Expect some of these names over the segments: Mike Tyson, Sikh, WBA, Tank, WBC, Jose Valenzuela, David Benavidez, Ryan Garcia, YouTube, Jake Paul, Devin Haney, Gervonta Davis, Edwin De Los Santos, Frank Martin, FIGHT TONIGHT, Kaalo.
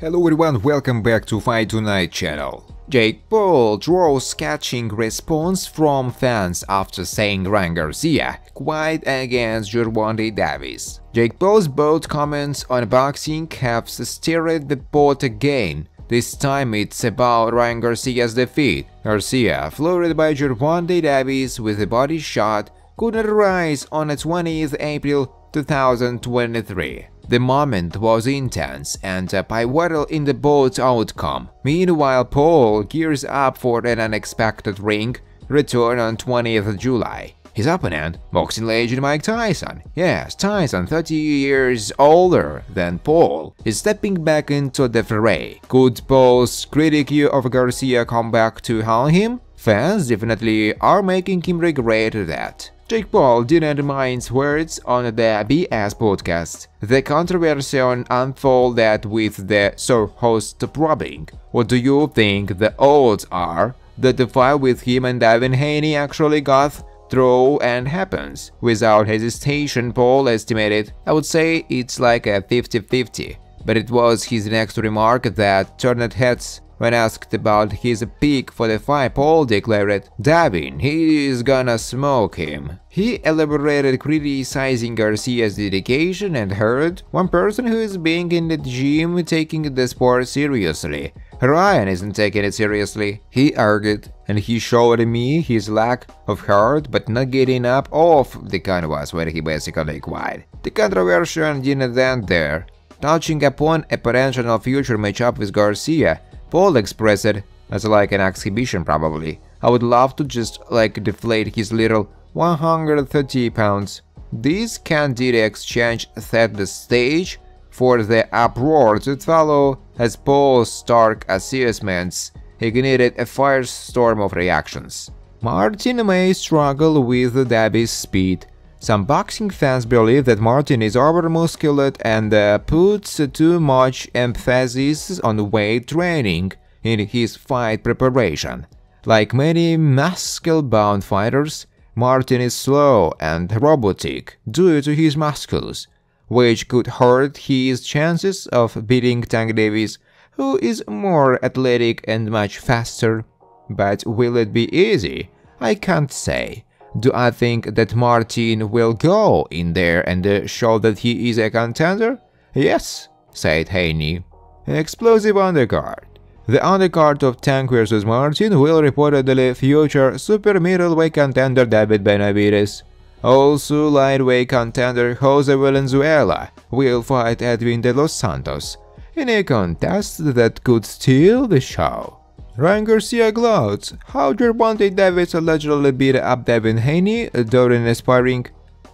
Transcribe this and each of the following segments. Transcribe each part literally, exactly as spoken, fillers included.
Hello everyone, welcome back to Fight Tonight channel. Jake Paul draws scathing response from fans after saying Ryan Garcia quiet against Gervonta Davis. Jake Paul's bold comments on boxing have stirred the pot again. This time it's about Ryan Garcia's defeat. Garcia, floored by Gervonta Davis with a body shot, could not rise on twentieth April two thousand twenty-three. The moment was intense and pivotal in the bout's outcome. Meanwhile, Paul gears up for an unexpected ring return on twentieth of July. His opponent, boxing legend Mike Tyson. Yes, Tyson, thirty years older than Paul, is stepping back into the fray. Could Paul's critique of Garcia come back to haunt him? Fans definitely are making him regret that. Jake Paul didn't mind words on the B S podcast. The controversy unfolded with the co-host probing. What do you think the odds are that the fight with him and Devin Haney actually got through and happens? Without hesitation, Paul estimated, "I would say it's like a fifty fifty. But it was his next remark that turned heads. When asked about his pick for the fight, Paul declared, "Devin, he is gonna smoke him." He elaborated, criticizing Garcia's dedication and hurt. "One person who is being in the gym taking the sport seriously. Ryan isn't taking it seriously," he argued, and he showed me his lack of heart but not getting up off the canvas where he basically quit. The controversy didn't end there. Touching upon a potential future matchup with Garcia, Paul expressed it as like an exhibition probably. "I would love to just like deflate his little one hundred thirty pounds. This candid exchange set the stage for the uproar to follow as Paul's stark assessments ignited a firestorm of reactions. Martin may struggle with Davis' speed. Some boxing fans believe that Martin is over-musculated and uh, puts too much emphasis on weight training in his fight preparation. Like many muscle-bound fighters, Martin is slow and robotic due to his muscles, which could hurt his chances of beating Tank Davis, who is more athletic and much faster. But will it be easy? I can't say. Do I think that Martin will go in there and uh, show that he is a contender? Yes," said Haney. An explosive undercard. The undercard of Tank versus Martin will reportedly feature super middleweight contender David Benavidez. Also lightweight contender Jose Valenzuela will fight Edwin De Los Santos in a contest that could steal the show. Ryan Garcia gloats how Gervonta Davis allegedly beat up Devin Haney during a sparring.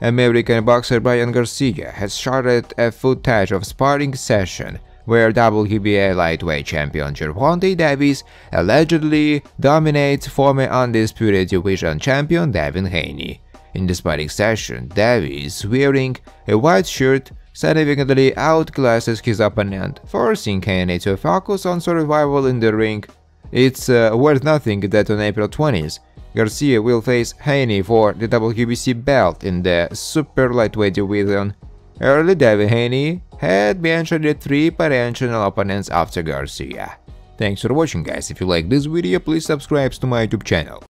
American boxer Ryan Garcia has shared a footage of sparring session where W B A lightweight champion Gervonta Davis allegedly dominates former undisputed division champion Devin Haney. In the sparring session, Davis, wearing a white shirt, significantly outclasses his opponent, forcing Haney to focus on survival in the ring. It's uh, worth noting that on April twentieth, Garcia will face Haney for the W B C belt in the super lightweight division. Early, Devin Haney had mentioned the three potential opponents after Garcia. Thanks for watching, guys. If you like this video, please subscribe to my YouTube channel.